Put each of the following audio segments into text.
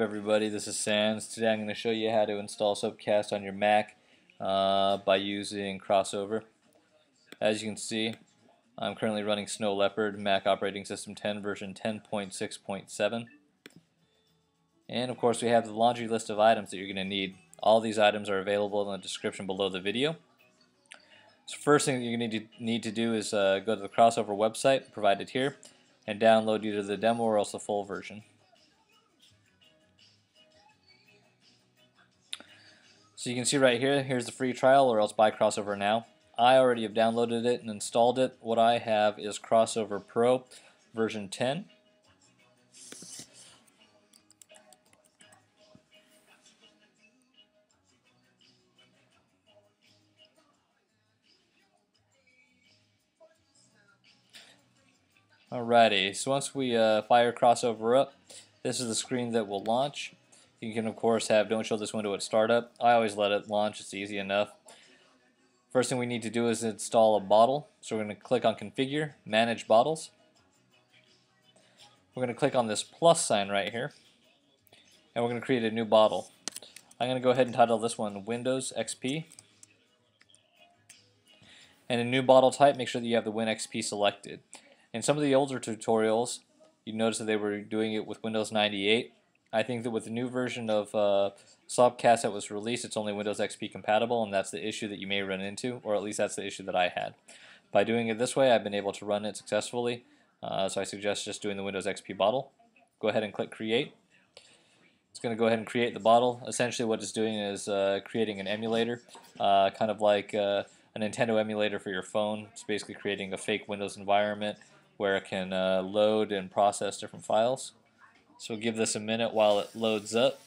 Everybody, this is Sans. Today I'm going to show you how to install SopCast on your Mac by using Crossover. As you can see, I'm currently running Snow Leopard Mac operating system 10 version 10.6.7, and of course we have the laundry list of items that you're going to need. All these items are available in the description below the video. So first thing that you're going to need to do is go to the Crossover website provided here and download either the demo or else the full version. So you can see right here, here's the free trial or else buy Crossover now. I already have downloaded it and installed it. What I have is Crossover Pro version 10. Alrighty, so once we fire Crossover up, this is the screen that will launch. You can, of course, have don't show this window at startup. I always let it launch. It's easy enough. First thing we need to do is install a bottle. So we're going to click on Configure, Manage Bottles. We're going to click on this plus sign right here, and we're going to create a new bottle. I'm going to go ahead and title this one Windows XP. And a new bottle type, make sure that you have the WinXP selected. In some of the older tutorials, you notice that they were doing it with Windows 98. I think that with the new version of SopCast that was released, it's only Windows XP compatible, and that's the issue that you may run into, or at least that's the issue that I had. By doing it this way, I've been able to run it successfully, so I suggest just doing the Windows XP bottle. Go ahead and click Create. It's going to go ahead and create the bottle. Essentially what it's doing is creating an emulator, kind of like a Nintendo emulator for your phone. It's basically creating a fake Windows environment where it can load and process different files. So we'll give this a minute while it loads up.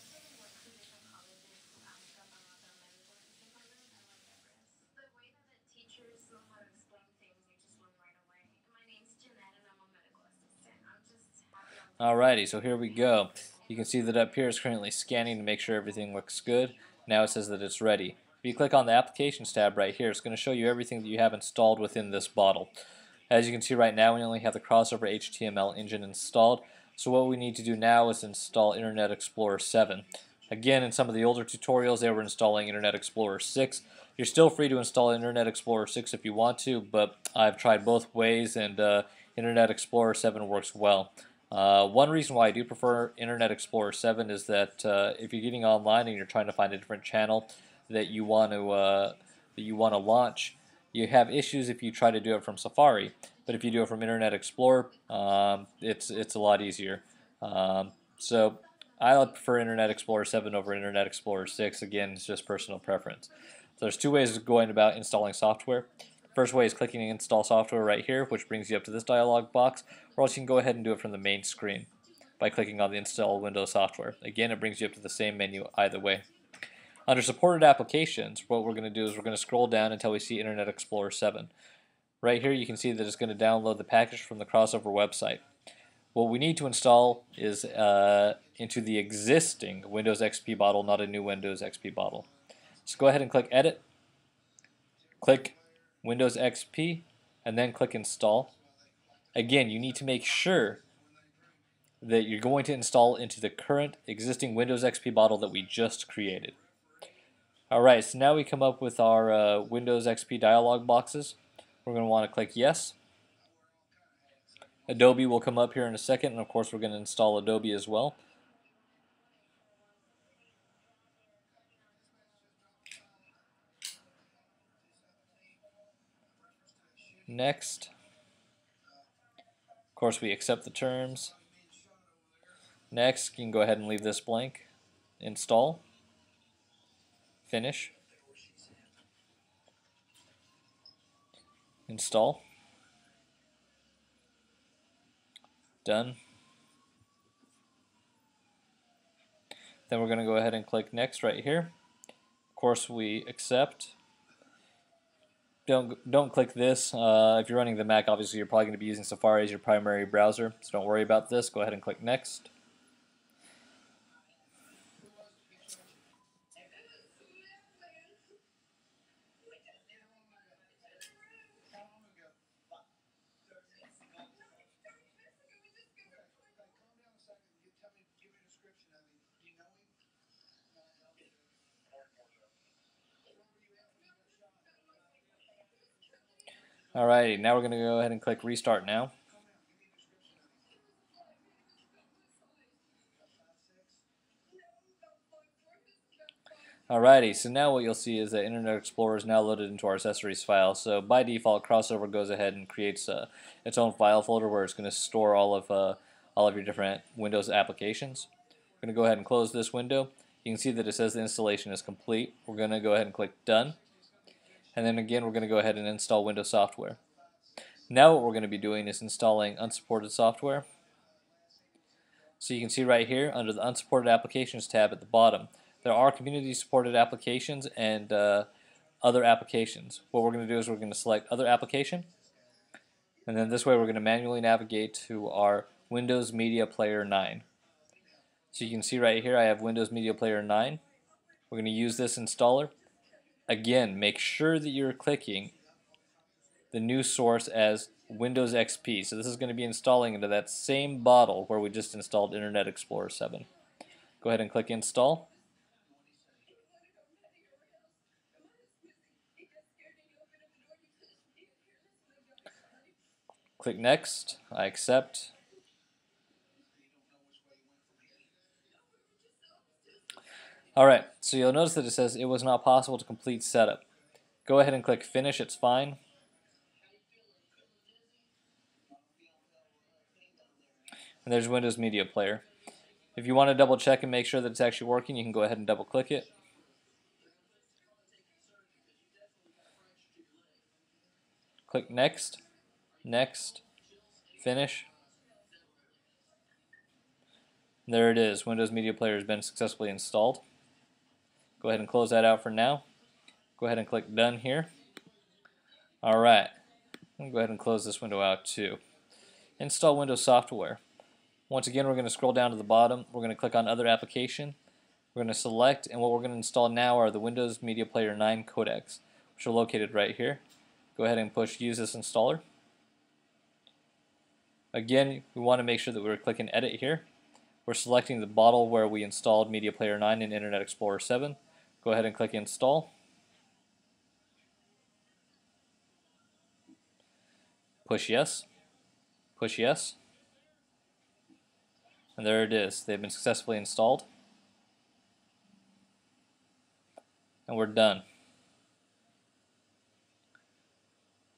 Alrighty, so here we go. You can see that up here it's currently scanning to make sure everything looks good. Now it says that it's ready. If you click on the Applications tab right here, it's going to show you everything that you have installed within this bottle. As you can see right now, we only have the Crossover HTML engine installed. So what we need to do now is install Internet Explorer 7. Again, in some of the older tutorials, they were installing Internet Explorer 6. You're still free to install Internet Explorer 6 if you want to, but I've tried both ways, and Internet Explorer 7 works well. One reason why I do prefer Internet Explorer 7 is that if you're getting online and you're trying to find a different channel that you want to launch, you have issues if you try to do it from Safari. But if you do it from Internet Explorer, it's a lot easier. So I prefer Internet Explorer 7 over Internet Explorer 6. Again, it's just personal preference. So there's two ways of going about installing software. First way is clicking Install Software right here, which brings you up to this dialog box, or else you can go ahead and do it from the main screen by clicking on the Install Windows Software. Again, it brings you up to the same menu either way. Under Supported Applications, what we're going to do is we're going to scroll down until we see Internet Explorer 7. Right here you can see that it's going to download the package from the Crossover website. What we need to install is into the existing Windows XP bottle, not a new Windows XP bottle. So go ahead and click Edit, click Windows XP, and then click Install. Again, you need to make sure that you're going to install into the current existing Windows XP bottle that we just created. Alright, so now we come up with our Windows XP dialog boxes. We're going to want to click Yes. Adobe will come up here in a second, and of course we're going to install Adobe as well. Next. Of course we accept the terms. Next, you can go ahead and leave this blank. Install. Finish. Install. Done. Then we're going to go ahead and click Next right here. Of course we accept. Don't click this. If you're running the Mac, obviously you're probably going to be using Safari as your primary browser, so don't worry about this. Go ahead and click Next. Alrighty, now we're going to go ahead and click Restart Now. Alrighty, so now what you'll see is that Internet Explorer is now loaded into our accessories file. So by default, Crossover goes ahead and creates its own file folder where it's going to store all of your different Windows applications. We're going to go ahead and close this window. You can see that it says the installation is complete. We're going to go ahead and click Done. And then again, we're going to go ahead and install Windows software. Now what we're going to be doing is installing unsupported software. So you can see right here under the Unsupported Applications tab at the bottom, there are community-supported applications and other applications. What we're going to do is we're going to select Other Application, and then this way we're going to manually navigate to our Windows Media Player 9. So you can see right here I have Windows Media Player 9. We're going to use this installer. Again, make sure that you're clicking the new source as Windows XP. So this is going to be installing into that same bottle where we just installed Internet Explorer 7. Go ahead and click Install. Click Next, I accept. Alright, so you'll notice that it says it was not possible to complete setup. Go ahead and click Finish, it's fine. And there's Windows Media Player. If you want to double check and make sure that it's actually working, you can go ahead and double click it. Click Next. Next, Finish. There it is. Windows Media Player has been successfully installed. Go ahead and close that out for now. Go ahead and click Done here. Alright, I'm going to go ahead and close this window out too. Install Windows software. Once again, we're going to scroll down to the bottom. We're going to click on Other Application. We're going to select, and what we're going to install now are the Windows Media Player 9 codecs, which are located right here. Go ahead and push Use this installer. Again, we want to make sure that we're clicking Edit here. We're selecting the bottle where we installed Media Player 9 and Internet Explorer 7. Go ahead and click Install. Push Yes. Push Yes. And there it is. They've been successfully installed. And we're done.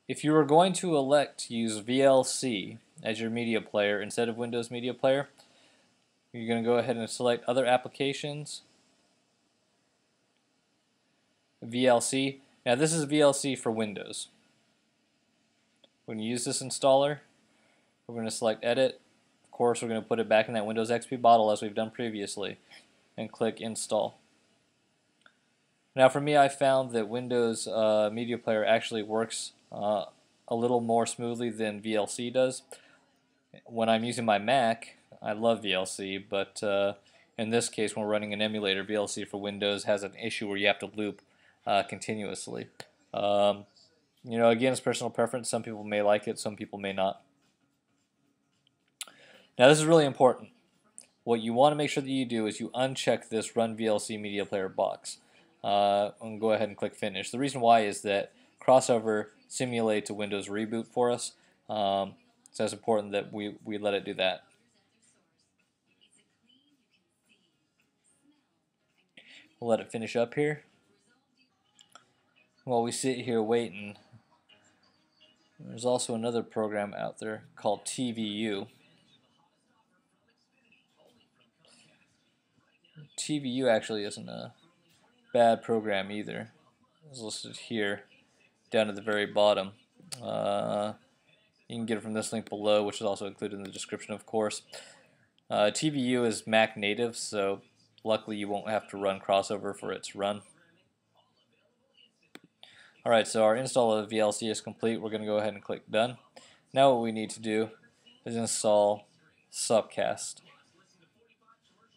If you are going to elect to use VLC as your media player instead of Windows Media Player, you're going to go ahead and select Other Applications, VLC. Now this is VLC for Windows. We're going to use this installer. We're going to select Edit. Of course, we're going to put it back in that Windows XP bottle as we've done previously and click Install. Now for me, I found that Windows Media Player actually works a little more smoothly than VLC does. When I'm using my Mac, I love VLC, but in this case when we're running an emulator, VLC for Windows has an issue where you have to loop continuously. You know, again, it's personal preference. Some people may like it, some people may not. Now this is really important. What you want to make sure that you do is you uncheck this Run VLC Media Player box. And go ahead and click Finish. The reason why is that Crossover simulates a Windows reboot for us, so it's important that we let it do that. We'll let it finish up here. While we sit here waiting, there's also another program out there called TVU. TVU actually isn't a bad program either. It's listed here down at the very bottom. You can get it from this link below, which is also included in the description, of course. TVU is Mac native, so luckily you won't have to run Crossover for its run. Alright, so our install of VLC is complete. We're going to go ahead and click Done. Now what we need to do is install SopCast.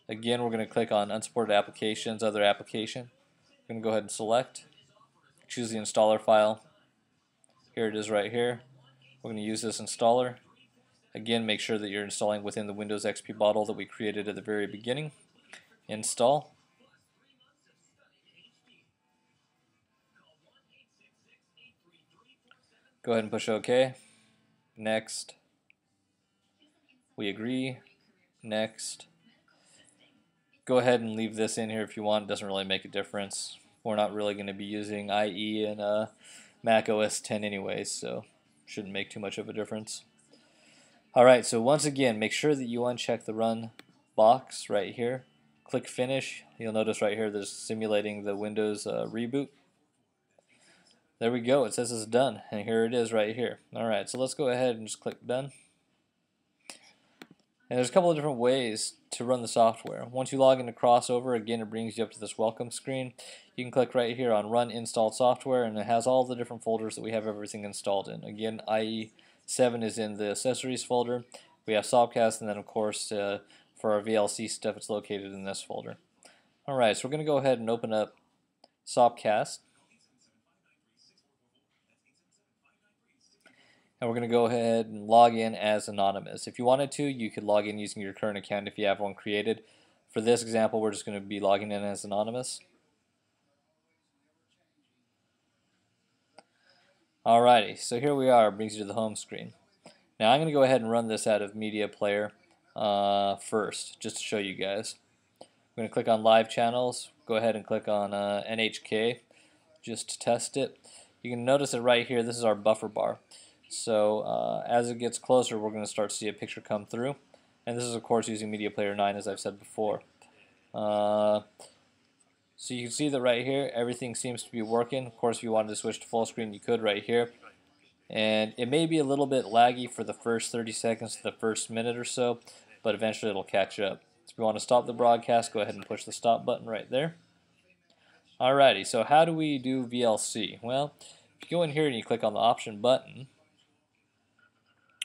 Again, we're going to click on Unsupported Applications, Other Application. We're going to go ahead and select. Choose the installer file. Here it is right here. We're going to use this installer. Again, make sure that you're installing within the Windows XP bottle that we created at the very beginning. Install. Go ahead and push OK. Next. We agree. Next. Go ahead and leave this in here if you want. It doesn't really make a difference. We're not really going to be using IE and Mac OS X anyways, so shouldn't make too much of a difference. Alright, so once again, make sure that you uncheck the run box right here. Click finish. You'll notice right here there's simulating the Windows reboot. There we go. It says it's done, and here it is right here. Alright, so let's go ahead and just click done. And there's a couple of different ways to run the software. Once you log into Crossover, again, it brings you up to this welcome screen. You can click right here on Run Installed Software, and it has all the different folders that we have everything installed in. Again, IE 7 is in the Accessories folder. We have SopCast, and then, of course, for our VLC stuff, it's located in this folder. All right, so we're going to go ahead and open up SopCast. And we're going to go ahead and log in as anonymous. If you wanted to, you could log in using your current account if you have one created. For this example, we're just going to be logging in as anonymous. Alrighty, so here we are. It brings you to the home screen. Now I'm going to go ahead and run this out of Media Player first, just to show you guys. I'm going to click on Live Channels. Go ahead and click on NHK just to test it. You can notice it right here. This is our buffer bar. So as it gets closer, we're going to start to see a picture come through, and this is of course using Media Player 9, as I've said before. So you can see that right here everything seems to be working. Of course, if you wanted to switch to full screen, you could right here, and it may be a little bit laggy for the first 30 seconds to the first minute or so, but eventually it'll catch up. So if you want to stop the broadcast, go ahead and push the stop button right there. Alrighty, so how do we do VLC? Well, if you go in here and you click on the option button,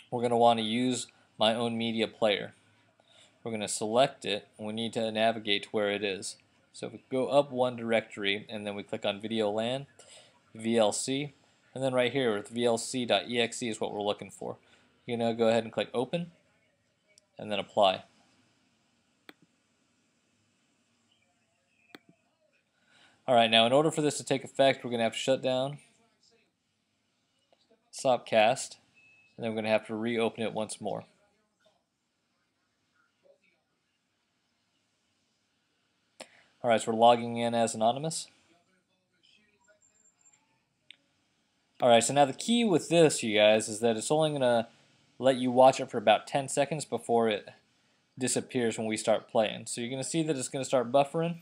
we're going to want to use my own media player. We're going to select it, and we need to navigate to where it is. So if we go up one directory, and then we click on Video LAN, VLC, and then right here with VLC.exe is what we're looking for. You know, go ahead and click Open, and then Apply. Alright, now in order for this to take effect, we're going to have to shut down SopCast. And then we're going to have to reopen it once more. Alright, so we're logging in as anonymous. Alright, so now the key with this, you guys, is that it's only going to let you watch it for about 10 seconds before it disappears when we start playing. So you're going to see that it's going to start buffering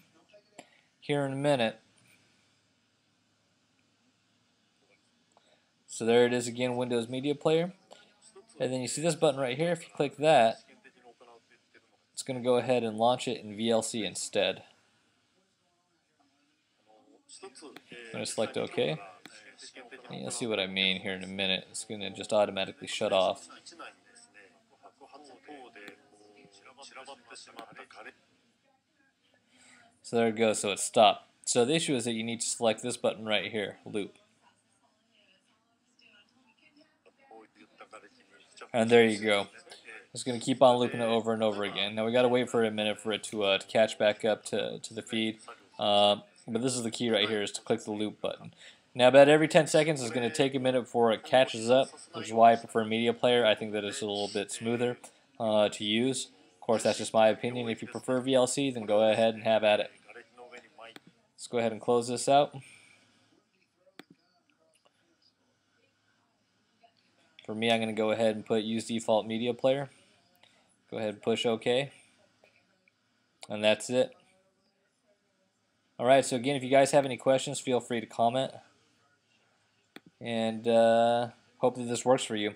here in a minute. So there it is again, Windows Media Player. And then you see this button right here. If you click that, it's going to go ahead and launch it in VLC instead. I'm going to select OK. And you'll see what I mean here in a minute. It's going to just automatically shut off. So there it goes. So it stopped. So the issue is that you need to select this button right here, Loop. And there you go. It's going to keep on looping it over and over again. Now we got to wait for a minute for it to catch back up to the feed. But this is the key right here, is to click the loop button. Now about every 10 seconds it's going to take a minute before it catches up, which is why I prefer Media Player. I think that it's a little bit smoother to use. Of course, that's just my opinion. If you prefer VLC, then go ahead and have at it. Let's go ahead and close this out. For me, I'm going to go ahead and put Use Default Media Player. Go ahead and push OK. And that's it. Alright, so again, if you guys have any questions, feel free to comment. And hope that this works for you.